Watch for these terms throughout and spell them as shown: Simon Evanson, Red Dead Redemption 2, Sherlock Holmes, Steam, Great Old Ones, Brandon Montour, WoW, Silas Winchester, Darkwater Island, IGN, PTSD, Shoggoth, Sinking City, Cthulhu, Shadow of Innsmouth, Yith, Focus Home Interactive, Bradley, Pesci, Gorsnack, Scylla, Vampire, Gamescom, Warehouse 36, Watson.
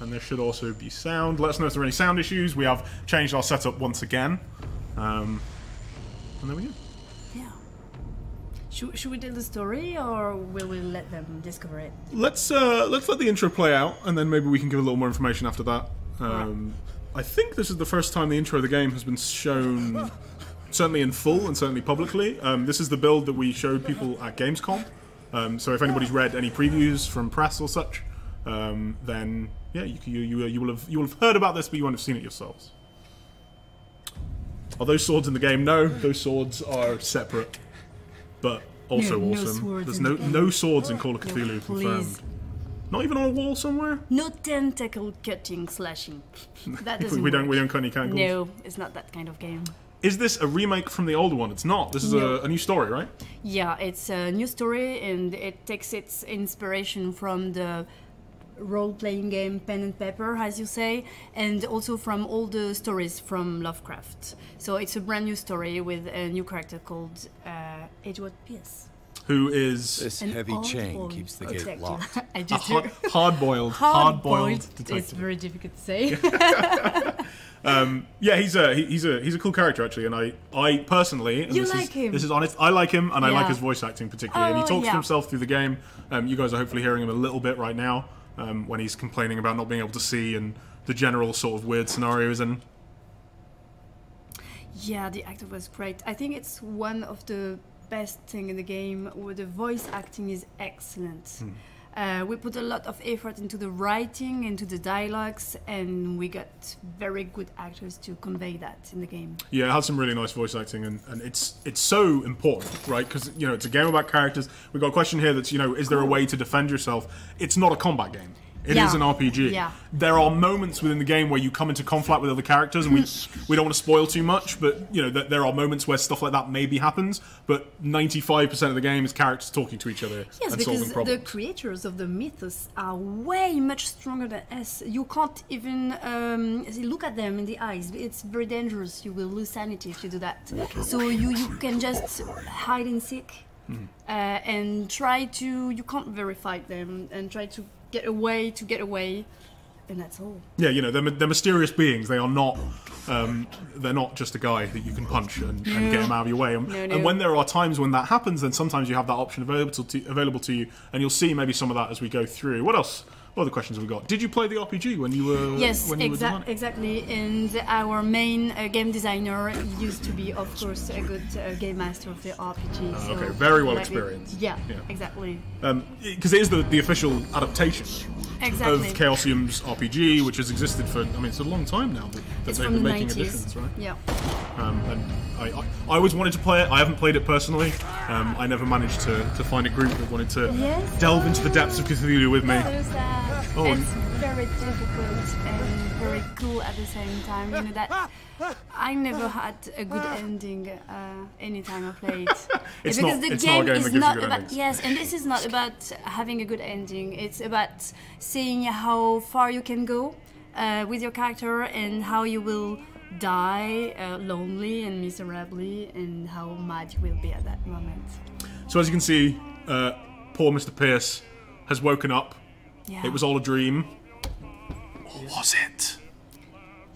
And there should also be sound. Let us know if there are any sound issues. We have changed our setup once again. And there we go. Yeah. Should we tell the story, or will we let them discover it? Let's let the intro play out, and then maybe we can give a little more information after that. Right. I think this is the first time the intro of the game has been shown, certainly in full and certainly publicly. This is the build that we showed people at Gamescom. So if anybody's read any previews from press or such, then yeah, you will have heard about this, but you won't have seen it yourselves. Are those swords in the game? No, those swords are separate, but also awesome. There's no swords in Call of Cthulhu confirmed. Not even on a wall somewhere. No tentacle cutting, slashing. That doesn't. we don't cut any tentacles. No, it's not that kind of game. Is this a remake from the old one? It's not. This is a new story, right? Yeah, it's a new story, and it takes its inspiration from the role-playing game Pen and Paper, as you say, and also from all the stories from Lovecraft. So it's a brand new story with a new character called Edward Pierce. Who is... This heavy chain keeps the gate locked. Hard-boiled. Hard-boiled detective. It's very difficult to say. Yeah, he's a cool character actually, and I personally, and this is honest, I like him, and I like his voice acting particularly, and he talks to himself through the game. You guys are hopefully hearing him a little bit right now, when he's complaining about not being able to see and the general sort of weird scenarios. And yeah, the actor was great. I think it's one of the best thing in the game, where the voice acting is excellent. We put a lot of effort into the writing, into the dialogues, and we got very good actors to convey that in the game. Yeah, it had some really nice voice acting, and it's so important, right? Because, you know, it's a game about characters. We've got a question here that's, you know, is there a way to defend yourself? It's not a combat game. It is an RPG. Yeah. There are moments within the game where you come into conflict with other characters, and we don't want to spoil too much, but, you know, there are moments where stuff like that maybe happens, but 95% of the game is characters talking to each other and solving problems. Yes, because the creators of the mythos are way much stronger than us. You can't even look at them in the eyes. It's very dangerous. You will lose sanity if you do that. So you can just hide and seek and try to... You can't verify them and try to... get away, and that's all. Yeah, you know, they're mysterious beings. They are not, they're not just a guy that you can punch and get him out of your way. And, and when there are times when that happens, then sometimes you have that option available to you, and you'll see maybe some of that as we go through. What else? What other questions have we got? Did you play the RPG when you were? Yes, exactly. And our main game designer used to be, of course, a good game master of the RPG. So okay, very well experienced. Yeah, exactly. Because it is the official adaptation of Chaosium's RPG, which has existed for, I mean, it's a long time now that they've been making editions, right? Yeah. And I always wanted to play it. I haven't played it personally. I never managed to find a group that wanted to delve into the depths of Cthulhu with me. It's very difficult and very cool at the same time. You know that I never had a good ending any time I played. Because the game is not about yes, and this is not about having a good ending. It's about seeing how far you can go with your character, and how you will die lonely and miserably, and how mad you will be at that moment. So as you can see, poor Mr. Pierce has woken up. Yeah. It was all a dream. Or was it?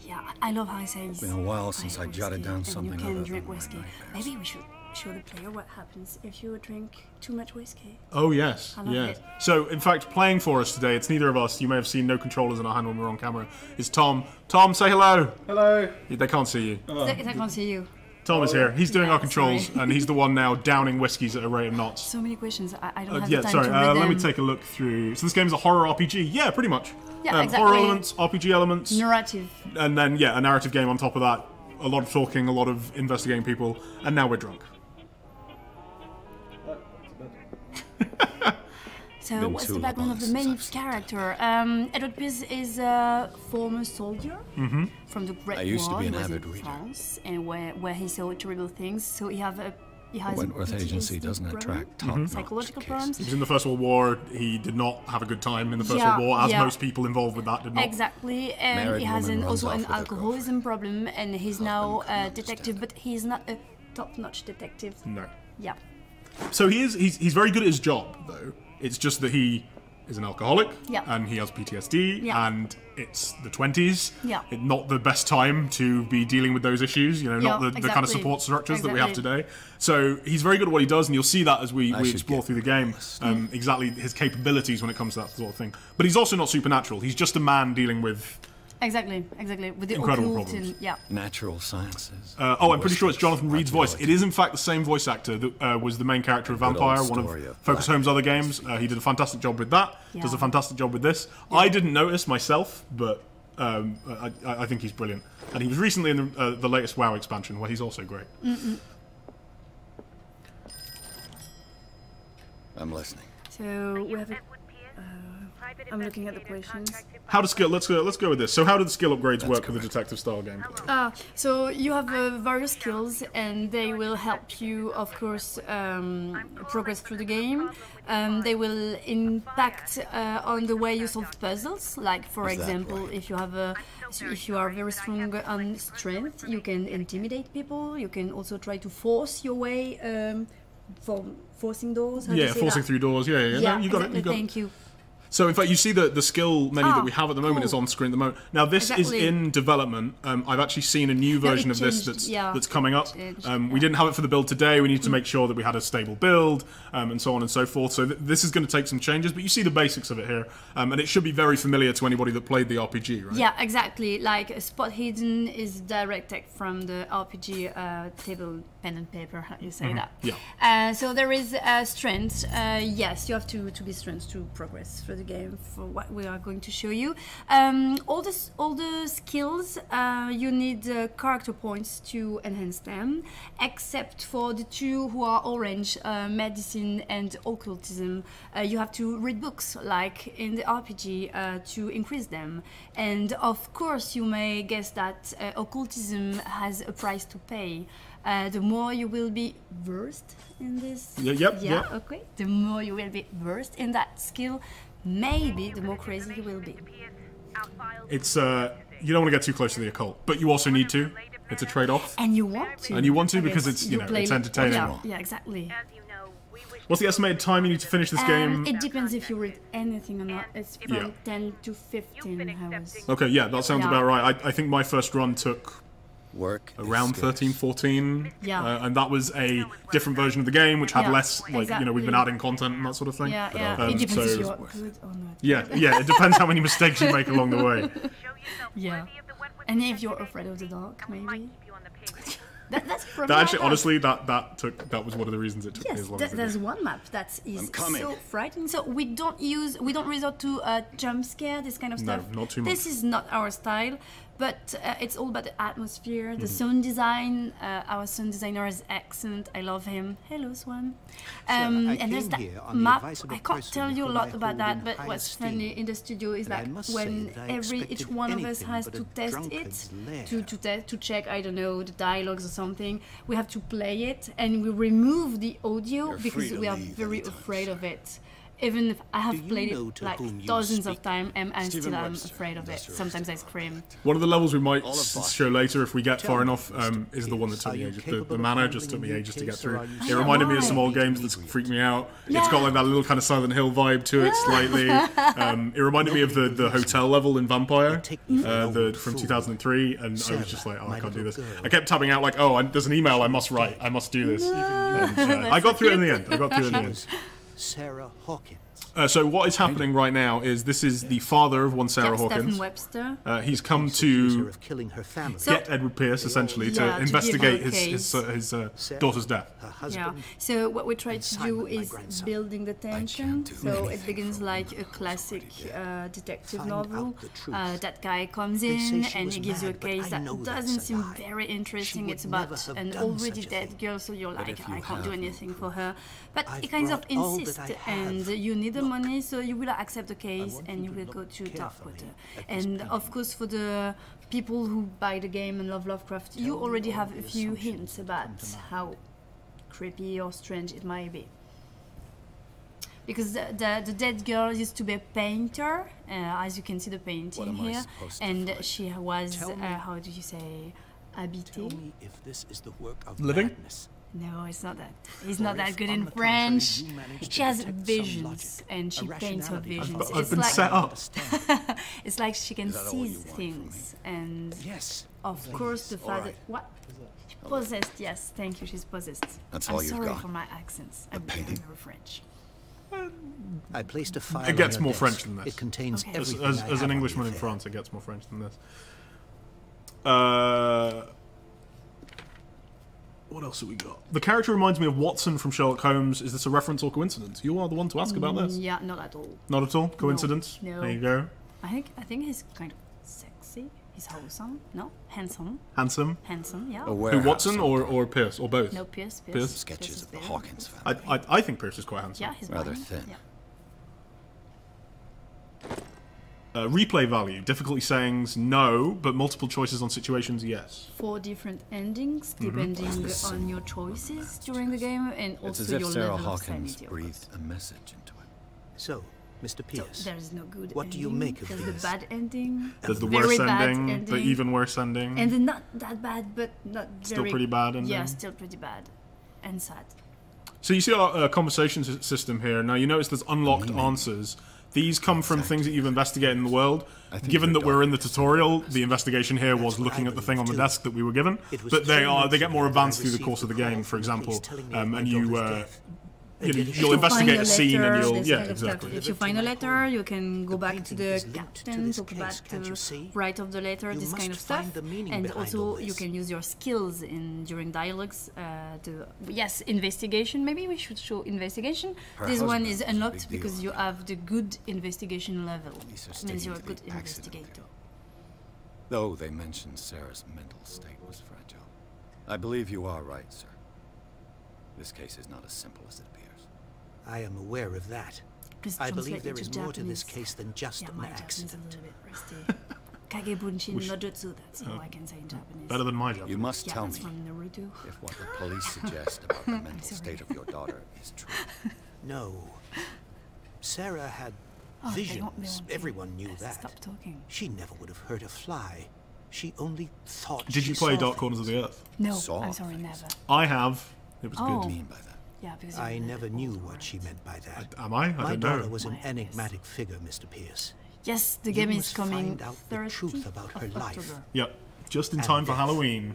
Yeah, I love how I say it's been a while since I jotted down something. You can drink whiskey. Maybe we should show the player what happens if you drink too much whiskey. Oh, yes. I love it. So, in fact, playing for us today, it's neither of us. You may have seen no controllers in our hand when we're on camera. It's Tom. Tom, say hello. Hello. They can't see you. They can't see you. Tom is here. He's doing our controls, and he's the one now downing whiskies at a rate of knots. So many questions. I don't have the time to read them. Let me take a look through. So this game is a horror RPG. Yeah, pretty much. Yeah, exactly. Horror elements, RPG elements. Narrative. And then, yeah, a narrative game on top of that. A lot of talking, a lot of investigating people, and now we're drunk. So what's the background of the main character? Edward Pierce is a former soldier from the Great War. He was in France, and where he saw terrible things. So he has Wentworth Agency doesn't attract top psychological problems. He was in the First World War. He did not have a good time in the First World War, as most people involved with that did not. Exactly, and he has also an alcoholism problem, and he's now a detective, but he's not a top-notch detective. No. Yeah. So he's very good at his job, though. It's just that he is an alcoholic, yeah, and he has PTSD, yeah, and it's the 20s. Yeah. It's not the best time to be dealing with those issues, you know, not the kind of support structures that we have today. So he's very good at what he does, and you'll see that as we explore through the game, exactly his capabilities when it comes to that sort of thing. But he's also not supernatural. He's just a man dealing with... Exactly. With the incredible problems. And, yeah. Natural sciences. Oh, I'm pretty sure it's Jonathan Reed's voice. It is, in fact, the same voice actor that was the main character of Vampire, one of Focus Home's other games. He did a fantastic job with that. Yeah. Does a fantastic job with this. Yeah. I didn't notice myself, but I think he's brilliant. And he was recently in the latest WoW expansion, where he's also great. I'm listening. So we have. I'm looking at the questions. How do skill? Let's go with this. So, how do the skill upgrades work with a detective-style gameplay? So you have various skills, and they will help you, of course, progress through the game. They will impact on the way you solve puzzles. Like, for example, if you are very strong on strength, you can intimidate people. You can also try to force your way, forcing doors. Forcing through doors. Yeah. No, you got it. You got it. Thank you. So, in fact, you see the skill menu that we have at the moment is on screen at the moment. Now, this is in development. I've actually seen a new version of this that's coming up. We didn't have it for the build today. We need to make sure that we had a stable build and so on and so forth. So this is going to take some changes, but you see the basics of it here. And it should be very familiar to anybody that played the RPG, right? Yeah, exactly. Like, a spot hidden is direct tech from the RPG table, pen and paper, how you say that. Yeah. So there is strength. Yes, you have to be strength to progress through the game for what we are going to show you. All the skills, you need character points to enhance them, except for the two who are orange, medicine and occultism. You have to read books, like in the RPG, to increase them. And of course, you may guess that occultism has a price to pay. The more you will be versed in this, the more you will be versed in that skill, maybe the more crazy you will be. It's you don't want to get too close to the occult, but you also need to. It's a trade-off, and you want to, because it's it's entertaining. Yeah, exactly. What's the estimated time you need to finish this game? It depends if you read anything or not. It's from 10 to 15 hours. Okay, yeah, that sounds about right. I think my first run took. Around 13, 14, and that was a different version of the game, which had less, like we've been adding content and that sort of thing. It depends if you're good or not. It depends how many mistakes you make along the way. And if you're afraid of the dark, maybe. That was one of the reasons it took me as long as it did. There's one map that is so frightening. So we don't resort to jump scare, this kind of stuff. No, not too much. This is not our style, but it's all about the atmosphere, the sound design. Our sound designer is excellent. I love him. Hello, Swan. And there's that map. I can't tell you a lot about that, but what's funny in the studio is like when each one of us has to test it, to check, I don't know, the dialogues or something. We have to play it, and we remove the audio because we are very afraid of it. Even if I have played it like dozens of times, and I'm afraid of it. Sometimes I scream. One of the levels we might show later, if we get far enough, is the one that took me ages. The manor just took me ages to get through. It reminded me of some old games that freaked me out. Yeah. It's got like that little kind of Silent Hill vibe to it slightly. It reminded me of the hotel level in Vampire, from 2003, and I was just like, oh, I can't do this. I kept tapping out like, oh, there's an email I must write. I must do this. And, I got through it in the end. Sarah Hawkins. So what is happening right now is this is the father of one Sarah Hawkins. Stephen Webster. He's come to get Edward Pierce, essentially, to investigate his daughter's death. So what we try to do is building the tension. So it begins like a classic detective novel. That guy comes in and he gives you a case that doesn't seem very interesting. It's about an already dead girl, so you're like, I can't do anything for her. But he kind of insists, and you need the money, so you will accept the case and you will go to Darkwater. And of course, for the people who buy the game and love Lovecraft, you already have a few hints about how creepy or strange it might be. Because the dead girl used to be a painter, as you can see the painting here, and she was, how do you say, habitée? Living? No, it's not that. He's not that good in French. She has visions, and she paints her visions. It's like it's like she can see things, and of course the father. What? Possessed. Yes, thank you. She's possessed. That's all you've got. I'm sorry for my accents. I'm very French. I placed a file. It gets more French than this. It contains everything. As an Englishman in France, it gets more French than this. What else have we got? The character reminds me of Watson from Sherlock Holmes. Is this a reference or coincidence? You are the one to ask about this. Yeah, not at all. Not at all? Coincidence? No. There you go. I think he's kind of sexy. He's wholesome. No? Handsome. Handsome? Handsome, yeah. Who, Watson or Pierce? Or both? No, Pierce. Pierce. Sketches of the Hawkins family. I think Pierce is quite handsome. Yeah, he's rather thin. Yeah. Replay value. Difficulty sayings, no, but multiple choices on situations, yes. 4 different endings, depending on your choices during the game, and also it's as if your Sarah Hawkins breathed a message into it. So, Mr. Pierce, so there's no good what ending. Do you make of this? There's the bad ending. There's the worse ending, the even worse ending. And the not that bad, but not very... Still pretty bad ending. Yeah, still pretty bad. And sad. So you see our conversation system here. Now you notice there's unlocked answers. These come from things that you've investigated in the world. Given that we're in the tutorial, the investigation here was looking at the thing on the desk that we were given. But they get more advanced through the course of the game, for example. And you'll investigate a scene and you'll... Yeah, exactly. If you find a letter, you can go back to the captain, talk about the right of the letter, this kind of stuff. And also you can use your skills during dialogues. Yes, investigation. Maybe we should show investigation. This one is unlocked because you have the good investigation level. It means you're a good investigator. Though they mentioned Sarah's mental state was fragile. I believe you are right, sir. This case is not as simple as it appears. I am aware of that. I believe there is more to this case than just an accident. Kagebunshin nojutsu, that's all I can say in Japanese. Better than my Japanese. You must tell me if what the police suggest about the mental state of your daughter is true. No. Sarah had visions. Everyone knew that. Stop talking. She never would have hurt a fly. She only thought. Did you play Dark Corners of the Earth? No, I'm sorry, never. I have. It was good. Mean by that. Yeah, because I never knew what she meant by that. Am I? I don't know. My daughter was an enigmatic figure, Mr. Pierce. Yes, the game is coming. Find out the truth about her life. Yep, just in time for Halloween.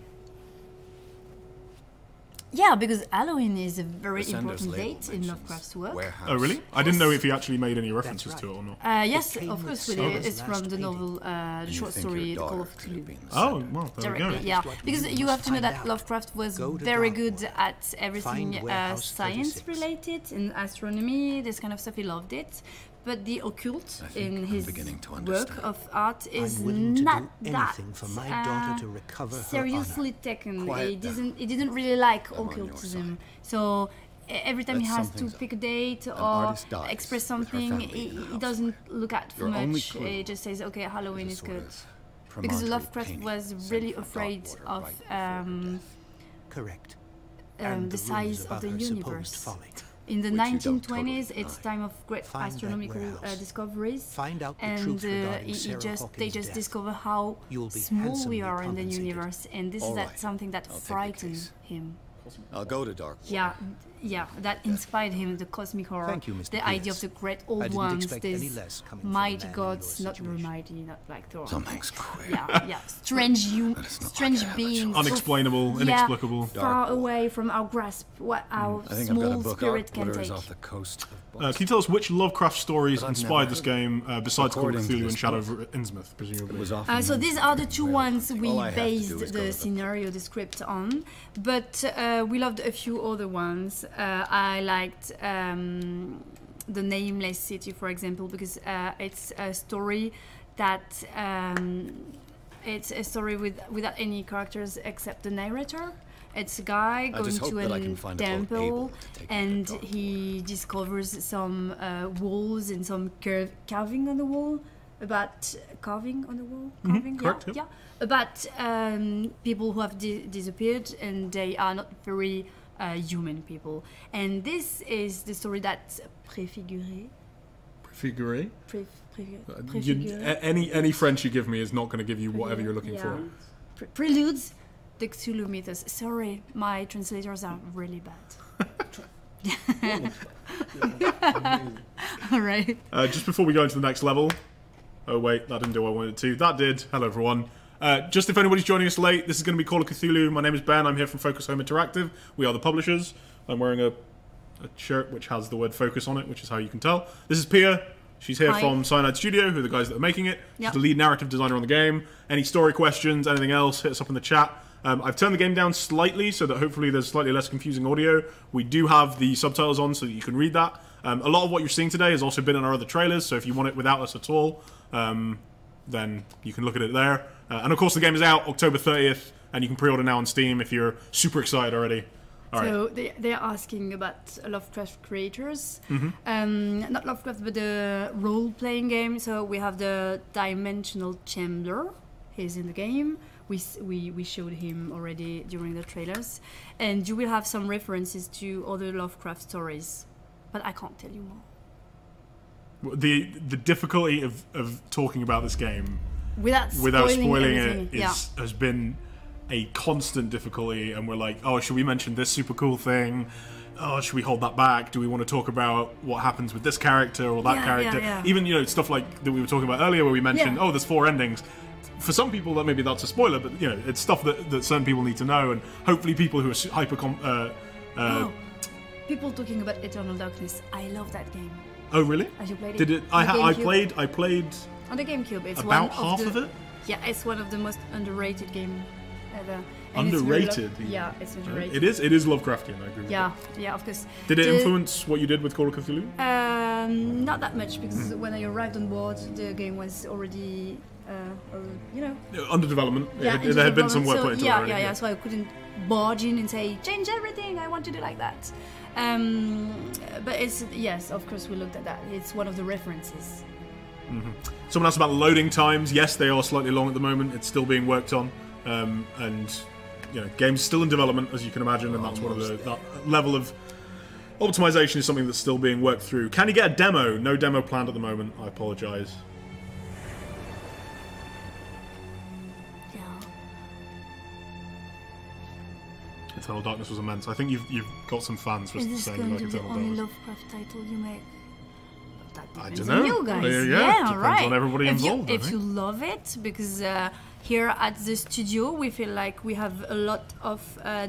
Yeah, because Halloween is a very important date in Lovecraft's work. Oh, really? I didn't know if he actually made any references to it or not. Yes, of course we did. It's from the novel, the short story, Call of Cthulhu. Oh, well, there we go. Yeah, because you have to know that Lovecraft was very good at everything science-related, in astronomy, this kind of stuff. He loved it. But the occult in his work of art is not that seriously taken. He didn't really like occultism. So every time he has to pick a date or express something, he doesn't look at for much. He just says, okay, Halloween is good. Because Lovecraft was really afraid of the size of the universe. In the 1920s, it's time of great astronomical discoveries, and they just discover how small we are in the universe, and this is something that frightened him. I'll go to Darkwater. Yeah, that inspired him, the cosmic horror, the idea of the Great Old Ones, these mighty gods, not mighty, not like Thor. Something's queer. Yeah, strange beings. Unexplainable, inexplicable. Far away from our grasp, what our small spirit can take. Can you tell us which Lovecraft stories inspired this game, besides Call of Cthulhu and Shadow of Innsmouth, presumably? So these are the two ones we based the scenario, the script on, but we loved a few other ones. I liked The Nameless City, for example, because it's a story that it's a story without any characters except the narrator. It's a guy going to a temple and he discovers some walls and some carving on the wall. About people who have disappeared and they are not very human people. And this is the story that prefiguré. Prefiguré? Any French you give me is not going to give you whatever you're looking for. Preludes. the Cthulhu mythos. Sorry, my translators are really bad. All right. Just before we go into the next level. Oh wait, that didn't do what I wanted to. That did. Hello everyone. Just if anybody's joining us late, this is going to be Call of Cthulhu. My name is Ben. I'm here from Focus Home Interactive. We are the publishers. I'm wearing a shirt which has the word Focus on it, which is how you can tell. This is Pierre. She's here from Cyanide Studio, who are the guys that are making it. Yep. She's the lead narrative designer on the game. Any story questions, anything else, hit us up in the chat. I've turned the game down slightly so that hopefully there's slightly less confusing audio. We do have the subtitles on so that you can read that. A lot of what you're seeing today has also been in our other trailers, so if you want it without us at all, then you can look at it there. And of course the game is out October 30th, and you can pre-order now on Steam if you're super excited already. So they're asking about Lovecraft creators, not Lovecraft, but the role-playing game. So we have the Dimensional Chamber. He's in the game. We showed him already during the trailers, and you will have some references to other Lovecraft stories, but I can't tell you more. The difficulty of talking about this game without spoiling it has been a constant difficulty, and we're like, oh, should we mention this super cool thing? Oh, should we hold that back? Do we want to talk about what happens with this character or that character? Even, you know, stuff like that we were talking about earlier where we mentioned, oh, there's 4 endings. For some people, that maybe that's a spoiler, but, you know, it's stuff that certain people need to know, and hopefully people who are people talking about Eternal Darkness. I love that game. Oh, really? Have you played it? I played on the GameCube. It's about half of it? Yeah, it's one of the most underrated games ever. And underrated? It's really it's underrated. It is Lovecraftian, I agree with that. Yeah, of course. Did it influence what you did with Call of Cthulhu? Not that much, because when I arrived on board, the game was already, you know... Under development. Yeah, there had been some work put into it already. Yeah, so I couldn't barge in and say, change everything, I want to do like that. But it's, yes, of course we looked at that. It's one of the references. Someone asked about loading times. Yes, they are slightly long at the moment. It's still being worked on, and you know, games still in development, as you can imagine, and that's one of the that level of optimization is something that's still being worked through. Can you get a demo? No demo planned at the moment. I apologize. Eternal Darkness was immense. I think you've got some fans for saying you like Eternal Darkness. Is this going to be the only Lovecraft title you make? I don't know. You guys. Depends on everybody involved. If you love it, because here at the studio we feel like we have a lot of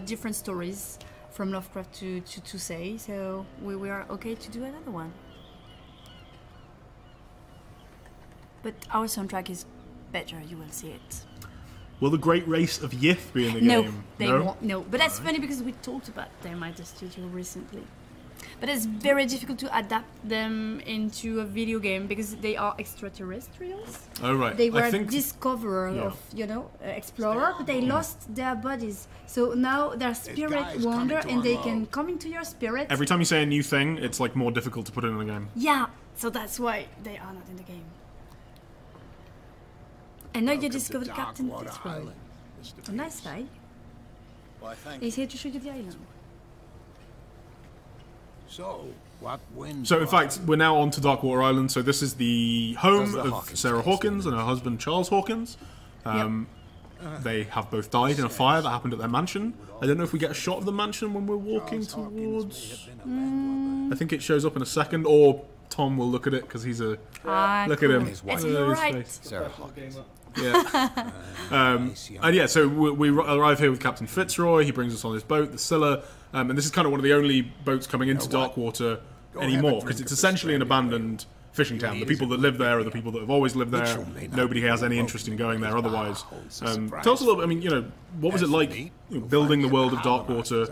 different stories from Lovecraft to say, so we were okay to do another one. But our soundtrack is better. You will see it. Will the Great Race of Yith be in the game? No, they won't. But that's funny because we talked about them at the studio recently. But it's very difficult to adapt them into a video game because they are extraterrestrials. Oh, right. They were explorer, but they lost their bodies. So now their spirit wander and they can come into your spirit. Every time you say a new thing, it's like more difficult to put in the game. Yeah, so that's why they are not in the game. And now you discovered Captain Fitzgerald. A nice guy. He's here to show you the island. So, in fact, we're now on to Darkwater Island. So this is the home of Sarah Hawkins and her husband Charles Hawkins. They have both died in a fire that happened at their mansion. I don't know if we get a shot of the mansion when we're walking towards... I think it shows up in a second, or Tom will look at it because he's a... look at him. It's right. Sarah Hawkins. Yeah. And yeah, so we arrive here with Captain Fitzroy. He brings us on his boat, the Scylla. And this is kind of one of the only boats coming into Darkwater anymore, because it's essentially an abandoned fishing town. The people that live there are the people that have always lived there. Nobody has any interest in going there otherwise. Tell us a little bit, I mean, you know, what was it like building the world of Darkwater?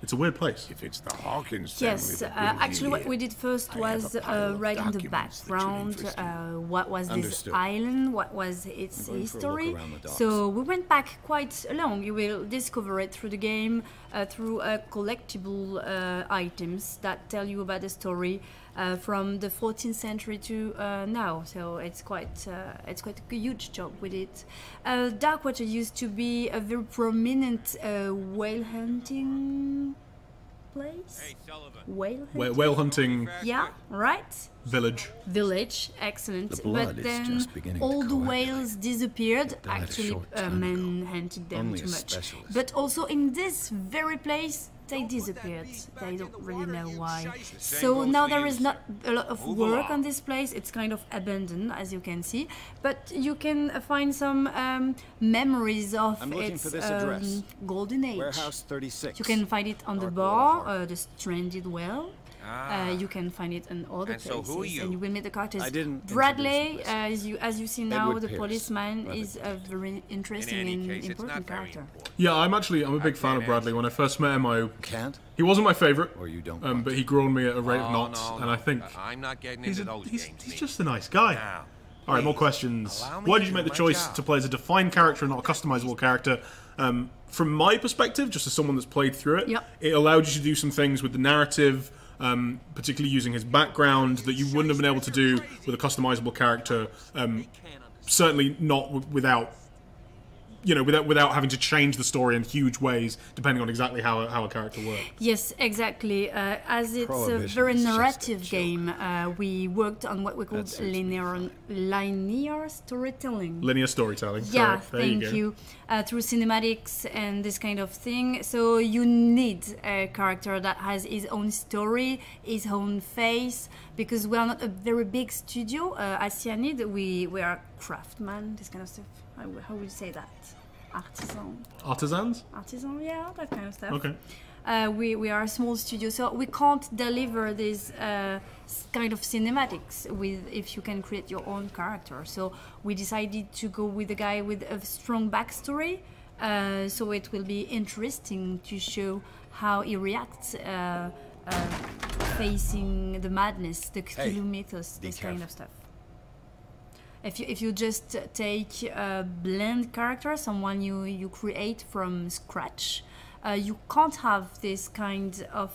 It's a weird place. Yes, actually what we did first was writing the background, what was this island, what was its history. So we went back quite long. You will discover it through the game, through collectible items that tell you about the story from the 14th century to now. So it's quite a huge job we did. Darkwater used to be a very prominent whale hunting place? Hey, Sullivan. Whale hunting. Whale hunting. Yeah, right? Village. Village, excellent. The blood but then is just beginning all the whales disappeared. Actually, men hunted them too much. But also in this very place, they disappeared. They don't really know why. So now there is not a lot of work on this place. It's kind of abandoned, as you can see. But you can find some memories of its golden age. Warehouse 36. You can find it on the bar, the stranded well. You can find it in other places. So who are you? And you will meet the characters. Bradley, as you see now, Edward the Pierce, policeman, is a very interesting and important character. Yeah, I'm a big fan of Bradley. When I first met him, he wasn't my favorite, but he grew on me at a rate of knots, and I think he's just a nice guy. Now, all right, more questions. Why did you make the choice to play as a defined character and not a customizable character? From my perspective, just as someone that's played through it, it allowed you to do some things with the narrative, particularly using his background, that you wouldn't have been able to do with a customizable character. Certainly not without, you know, without having to change the story in huge ways, depending on exactly how a character works. Yes, exactly. As it's a very narrative game, we worked on what we called linear storytelling. Linear storytelling. Yeah, thank you. Through cinematics and this kind of thing. So you need a character that has his own story, his own face, because we are not a very big studio. At Cyanide, we are craftsmen, this kind of stuff. How would you say that? Artisan. Artisans? Artisan, yeah, that kind of stuff. Okay. We are a small studio, so we can't deliver this kind of cinematics if you can create your own character. So we decided to go with a guy with a strong backstory, so it will be interesting to show how he reacts facing the madness, the Cthulhu mythos, this kind of stuff. If you just take a bland character, someone you create from scratch, you can't have this kind of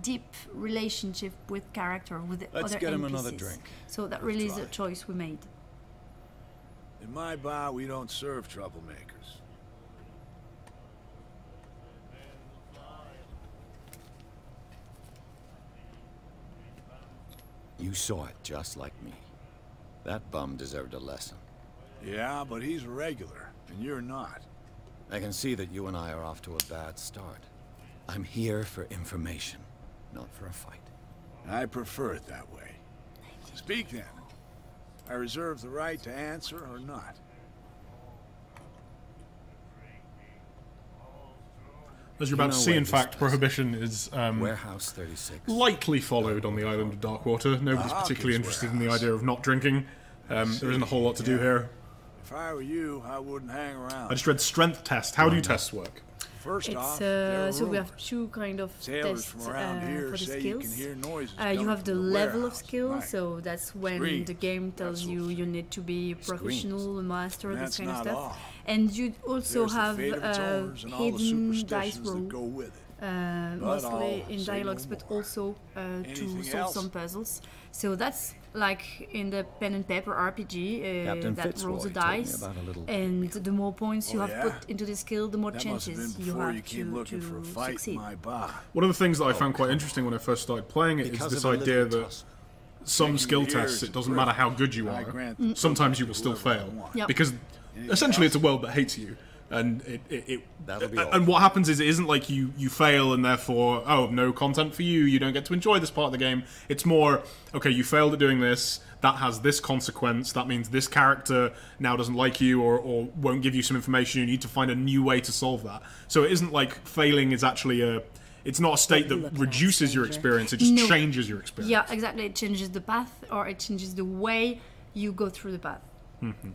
deep relationship with character, with other NPCs. Let's get him another drink. So that really is a choice we made. In my bar, we don't serve troublemakers. You saw it just like me. That bum deserved a lesson. Yeah, but he's regular, and you're not. I can see that you and I are off to a bad start. I'm here for information, not for a fight. I prefer it that way. Speak then. I reserve the right to answer or not. As you're about to see, in fact, Prohibition is Warehouse 36. Lightly followed on the island of Darkwater. Nobody's particularly interested in the idea of not drinking. There isn't a whole lot to do here. If I were you, I wouldn't hang around. I just read strength test. How do tests work? First off, so we have two kind of tests for the skills. You have the level of skill, so that's when the game tells you you need to be professional, master, this kind of stuff. And you also have hidden dice roll, mostly in dialogues, but also to solve some puzzles. So that's like in the pen and paper RPG, that rolls the dice, and the more points you have put into the skill, the more chances you have to succeed. One of the things that I found quite interesting when I first started playing it is this idea that some skill tests, it doesn't matter how good you are, sometimes you will still fail, because essentially it's a world that hates you. And and what happens is, it isn't like you fail and therefore, oh, no content for you, you don't get to enjoy this part of the game. It's more, okay, you failed at doing this, that has this consequence, that means this character now doesn't like you or won't give you some information, you need to find a new way to solve that. So it isn't like failing is actually a... It's not a state that reduces your experience, it just changes your experience. Yeah, exactly, it changes the path, or it changes the way you go through the path. Mm-hmm.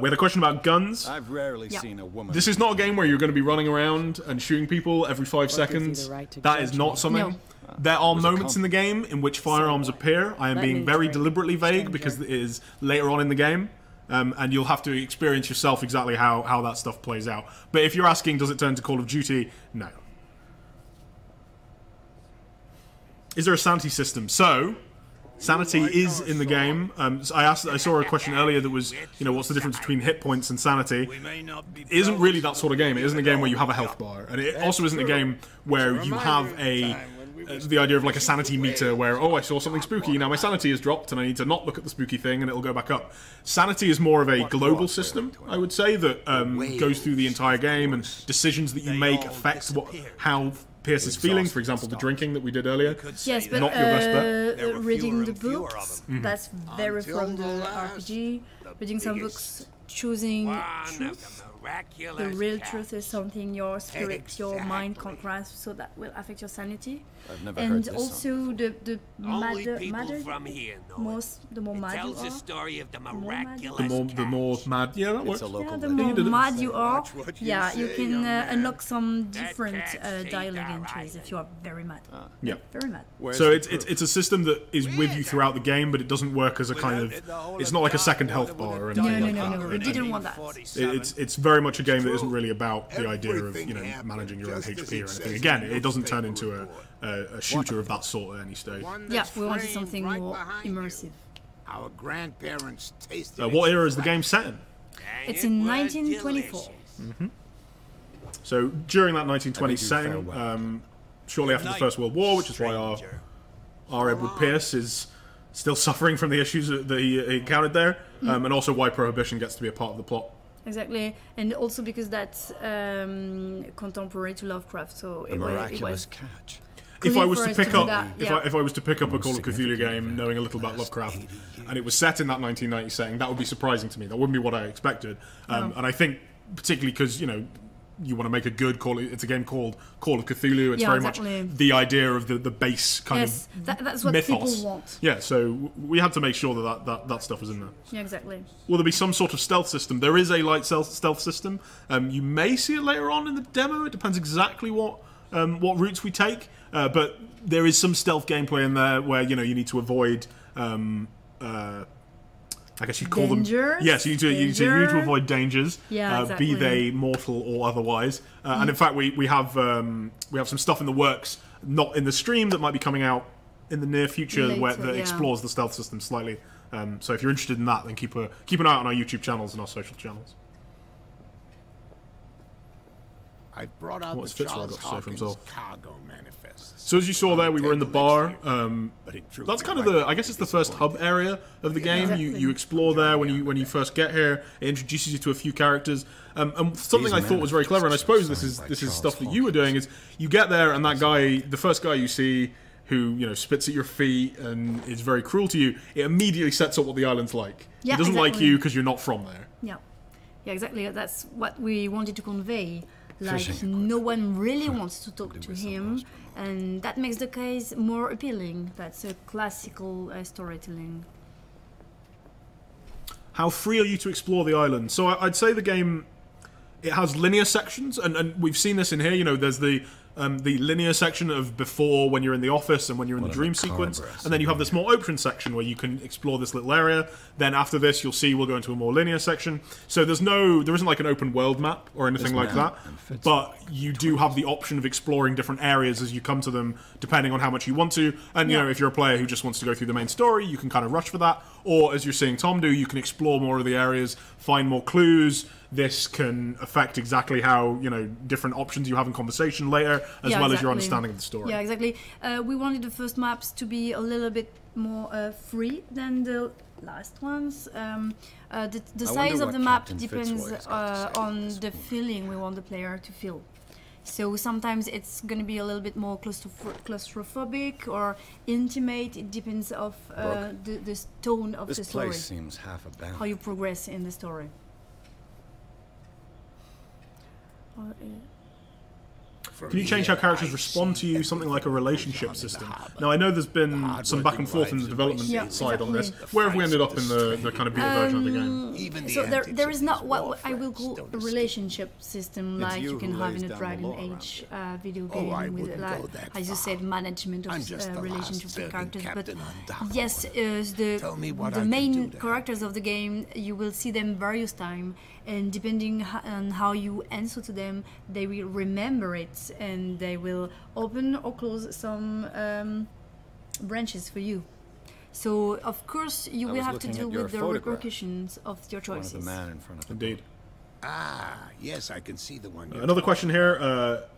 We had a question about guns. I've rarely seen a woman. This is not a game where you're going to be running around and shooting people every 5 seconds. That is not something. There are moments in the game in which firearms appear. I am being very deliberately vague because it is later on in the game, and you'll have to experience yourself exactly how that stuff plays out. But if you're asking, does it turn to Call of Duty? No. Is there a sanity system? So, Sanity is in the game. So I saw a question earlier that was, you know, what's the difference between hit points and sanity? It isn't really that sort of game. It isn't a game where you have a health bar, and it also isn't a game where you have the idea of like a sanity meter where, oh, I saw something spooky, now my sanity is dropped and I need to not look at the spooky thing and it'll go back up. Sanity is more of a global system, I would say, that goes through the entire game, and decisions that you make affect how Pierce's feelings, for example, the drinking that we did earlier. Yes, but not your best bet. Reading the books, that's very from the RPG. Reading some books, choosing truth. The real truth is something your spirit, your mind can't grasp, so that will affect your sanity. I've never heard this song. The madder the more mad you are, the more mad you are, yeah, you can unlock some different dialogue entries if you are very mad. Yeah, very mad. So it's a system that is with you throughout the game, but it doesn't work as a kind of, it's not like a second health bar or anything like that. No, we didn't want that. It's very much a game that isn't really about the idea of, you know, managing your own HP or anything. Again, it doesn't turn into a shooter of that sort at any stage. Yeah, we wanted something more immersive. Our grandparents tasted. What era is the game set in? It's in 1924. Mm-hmm. So during that 1920s setting, shortly after the First World War, which is why our Edward Pierce is still suffering from the issues that he encountered there, and also why Prohibition gets to be a part of the plot. Exactly, and also because that's contemporary to Lovecraft, so it was catch. If I was to pick up a Call of Cthulhu game, knowing a little about Lovecraft, and it was set in that 1990 setting, that would be surprising to me. That wouldn't be what I expected, and I think particularly because, you know, you want to make a good Call. It's a game called Call of Cthulhu. It's very much the idea of the base kind of that's what mythos. People want. Yeah, so we had to make sure that stuff was in there. Yeah, exactly. Will there be some sort of stealth system? There is a light stealth system. You may see it later on in the demo. It depends exactly what routes we take. But there is some stealth gameplay in there where, you know, you need to avoid. I guess you'd call them. Yes, you need to avoid dangers, be they mortal or otherwise. And in fact, we have some stuff in the works, not in the stream, that might be coming out in the near future that explores the stealth system slightly. So if you're interested in that, then keep an eye out on our YouTube channels and our social channels. I brought out the Charles Hawkins cargo manifest. So as you saw there, we were in the bar. That's kind of the, I guess it's the first hub area of the game. You explore there when you first get here. It introduces you to a few characters. And something I thought was very clever, and I suppose this is stuff that you were doing, is you get there and that guy, the first guy you see, who, you know, spits at your feet and is very cruel to you, it immediately sets up what the island's like. Yeah, it doesn't like you because you're not from there. Yeah, yeah, exactly. That's what we wanted to convey. Like, no one really wants to talk to him, and that makes the case more appealing. That's a classical storytelling. How free are you to explore the island? So I'd say the game, it has linear sections, and we've seen this in here. You know, there's the linear section of before, when you're in the office and when you're in the dream sequence, and then you have this more open section where you can explore this little area. Then after this, you'll see we'll go into a more linear section. So there isn't like an open world map or anything like that, but you do have the option of exploring different areas as you come to them, depending on how much you want to. And you know, if you're a player who just wants to go through the main story, you can kind of rush for that, or as you're seeing Tom do, you can explore more of the areas, find more clues. This can affect exactly how, you know, different options you have in conversation later, as well as your understanding of the story. Yeah, exactly. We wanted the first maps to be a little bit more free than the last ones. The size of the map depends on the feeling we want the player to feel. So sometimes it's going to be a little bit more claustrophobic or intimate. It depends on the tone of the story. This place seems half abandoned. How you progress in the story. Can you change how characters respond to you, something like a relationship system? Now, I know there's been some back and forth in the development side on this. Where have we ended up in the kind of beta version of the game? So there is not what I will call a relationship system like you can have in a Dragon Age video game with, as you said, management of relationships with characters. But yes, the main characters of the game, you will see them various times, and depending on how you answer to them, they will remember it, and they will open or close some branches for you. So of course you will have to deal with the repercussions of your choices. The man in front of the indeed. Ah, yes, I can see the one. Another question here.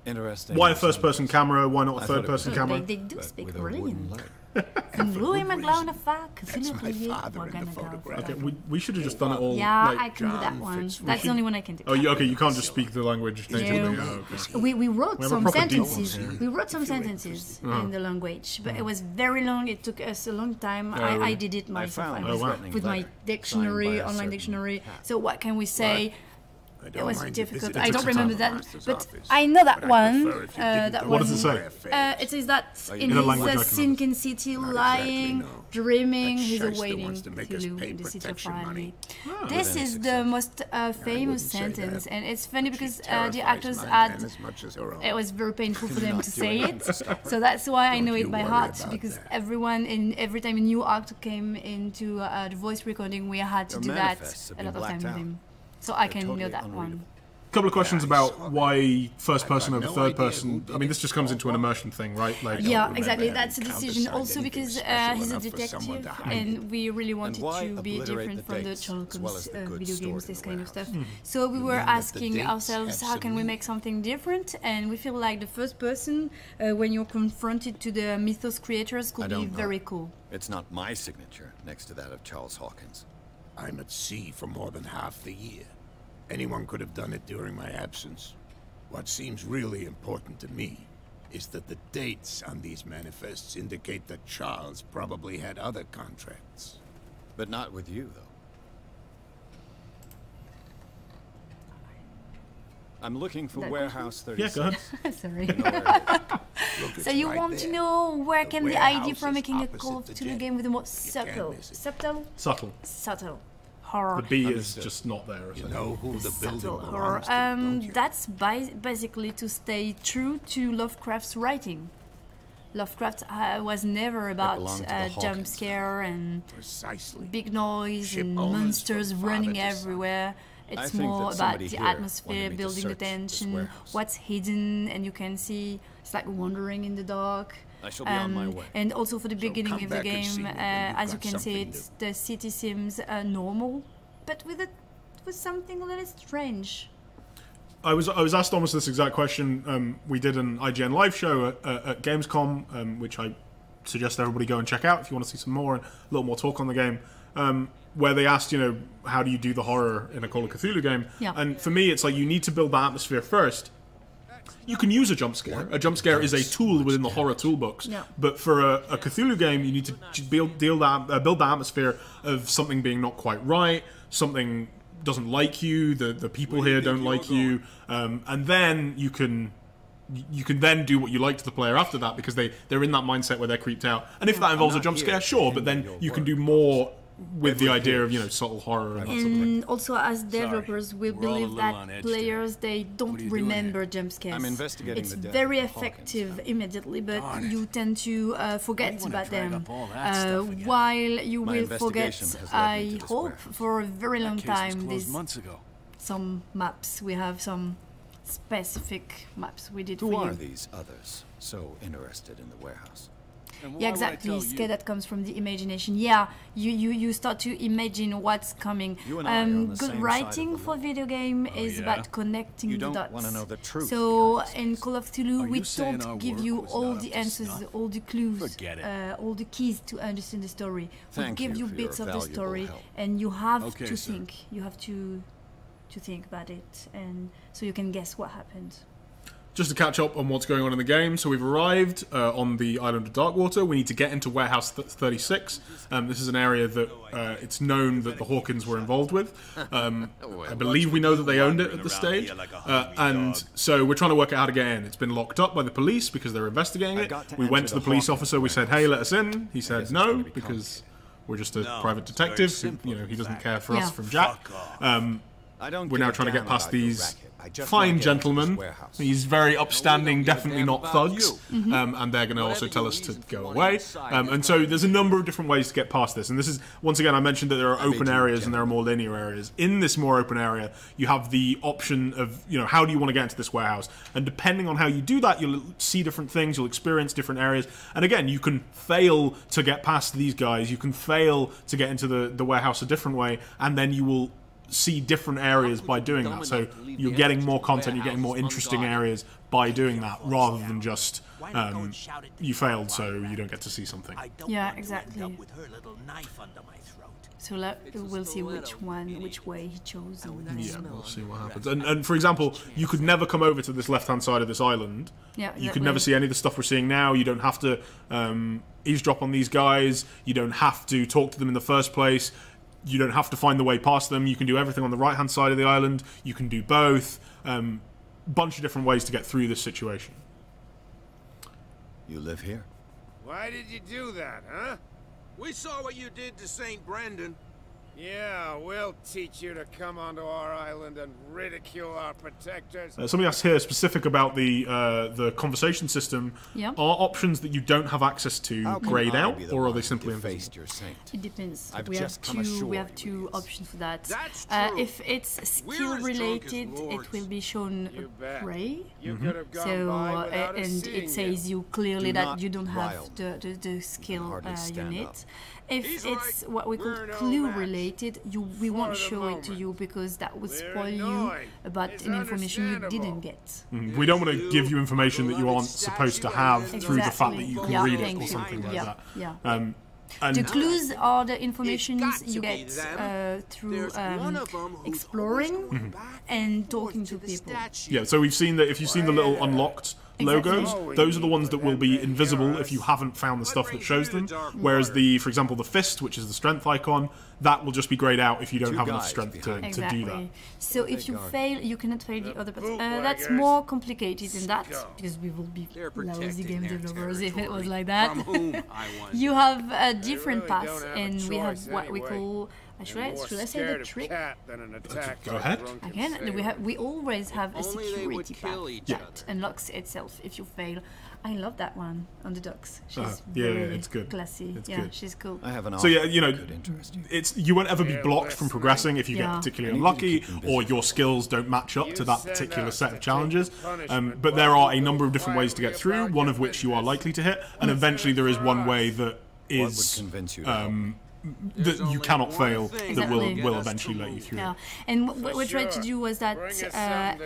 Interesting. Why a first-person camera? Why not a third-person camera? They do speak brilliant. Louis McLeod, okay, we should have just done it all. Yeah, like, I can do that one. That's the only one I can do. Oh, okay, you can't just speak the language. No. Oh, okay. We wrote some sentences. We wrote some sentences in the language, but it was very long. It took us a long time. I did it myself. I was with my dictionary, online dictionary. So what can we say? It was difficult. I don't remember that, but I know that one. What does it say? It says that in his sinking city, lying, dreaming, he's awaiting Cthulhu in the city of Harmony. This is the most famous sentence, and it's funny because the actors had... It was very painful for them to say it, so that's why I know it by heart, because everyone, every time a new actor came into the voice recording, we had to do that a lot of times with him. So I can totally know that one. A couple of questions about why first person over third person. I mean, this just comes into an immersion thing, right? Like, yeah, exactly. That's a decision. Also because he's a detective, and we really wanted to be different from the Sherlock Holmes video games, this kind of stuff. So we were asking ourselves, how can we make something different? And we feel like the first person, when you're confronted to the mythos creators, could be very cool. It's not my signature next to that of Charles Hawkins. I'm at sea for more than half the year. Anyone could have done it during my absence. What seems really important to me is that the dates on these manifests indicate that Charles probably had other contracts. But not with you, though. I'm looking for warehouse 36. Yeah, sorry. So you want to know where came the idea from making a Call of Cthulhu game with a more subtle horror. The B is just not there. You know who the subtle horror. That's basically to stay true to Lovecraft's writing. Lovecraft was never about jump scare and big noise and monsters running everywhere. It's more about the atmosphere, building the tension, what's hidden, and you can see it's like wandering in the dark. I shall be on my way. And also for the beginning of the game, as you can see, the city seems normal, but with something a little strange. I was asked almost this exact question. We did an IGN live show at Gamescom, which I suggest everybody go and check out if you want to see some more and a little more talk on the game. Where they asked, you know, how do you do the horror in a Call of Cthulhu game? Yeah. And for me, it's like you need to build the atmosphere first. You can use a jump scare. A jump scare is a tool within the horror toolbox. Yeah. But for a Cthulhu game, you need to build the atmosphere of something being not quite right, something doesn't like you, the people here don't like you, and then you can... You can then do what you like to the player after that because they're in that mindset where they're creeped out. And if that involves a jump scare, sure, but then you can do more with the idea of, you know, subtle horror and that sort of thing. And also as developers, we believe that players, they don't remember jump scares. It's very effective immediately, but you tend to forget about them. While you will forget, I hope, for a very long time, some maps, we have some... specific maps we did. Who are these others so interested in the warehouse? Yeah, exactly. Scare that comes from the imagination. Yeah, you start to imagine what's coming. Good writing for video game is about connecting the dots. So in Call of Cthulhu, we don't give you all the answers, all the clues, all the keys to understand the story. We give you bits of the story, and you have to think. You have to think about it, and so you can guess what happened. Just to catch up on what's going on in the game, so we've arrived on the island of Darkwater. We need to get into Warehouse 36. This is an area that it's known that the Hawkins were involved with. I believe we know that they owned it at this stage. And so we're trying to work out how to get in. It's been locked up by the police because they're investigating it. We went to the police officer. We said, hey, let us in. He said no, because we're just a private detective. Who, you know, he doesn't care for us from Jack. We're now trying to get past these fine gentleman. He's very upstanding, definitely not thugs. And they're going to also tell us to go away. And so there's a number of different ways to get past this. And this is, once again, I mentioned that there are open areas and there are more linear areas. In this more open area, you have the option of, you know, how do you want to get into this warehouse? And depending on how you do that, you'll see different things, you'll experience different areas. And again, you can fail to get past these guys, you can fail to get into the warehouse a different way, and then you will see different areas by doing that. So you're getting more content, you're getting more interesting areas by doing that, rather than just you failed so you don't get to see something. Yeah, exactly. So we'll see which way he chose. Yeah, we'll see what happens. And for example, you could never come over to this left-hand side of this island. Yeah, exactly. You could never see any of the stuff we're seeing now. You don't have to eavesdrop on these guys. You don't have to talk to them in the first place. You don't have to find the way past them. You can do everything on the right-hand side of the island. You can do both. Bunch of different ways to get through this situation. You live here? Why did you do that, huh? We saw what you did to St. Brendan. Yeah, we'll teach you to come onto our island and ridicule our protectors. Somebody asked here specific about the conversation system. Yep. Are options that you don't have access to grayed out, or are they simply invisible? It depends. We have two options for that. If it's skill related, it will be shown gray. So and it says you clearly that you don't have the skill unit. If it's what we call clue related, we won't show it to you because that would spoil you about an information you didn't get. We don't want to give you information that you aren't supposed to have through the fact that you can read it or something like that. Yeah. And the clues are the informations you get through exploring and talking to people. Yeah, so we've seen that if you've seen the little unlocked logos, those are the ones that will be invisible if you haven't found the stuff that shows them. Whereas the, for example, the fist, which is the strength icon, that will just be grayed out if you don't have enough strength to do that. So if you fail, you cannot fail the other person. That's more complicated than that, because we will be lousy game developers if it was like that. You have a different path, and we have what we call... Should I say the trick? Go ahead. Again, we always have a security path that unlocks itself if you fail. I love that one on the docks. She's really it's good. Classy. It's good. She's cool. I have an so yeah, you know, it's you won't ever be blocked from progressing if you get particularly unlucky or your skills don't match up to that particular set of challenges. But there are a number of different ways to get through. One of which you are likely to hit, and eventually there is one way that is. That you cannot fail, that will eventually let you through. Yeah. And what we tried to do was that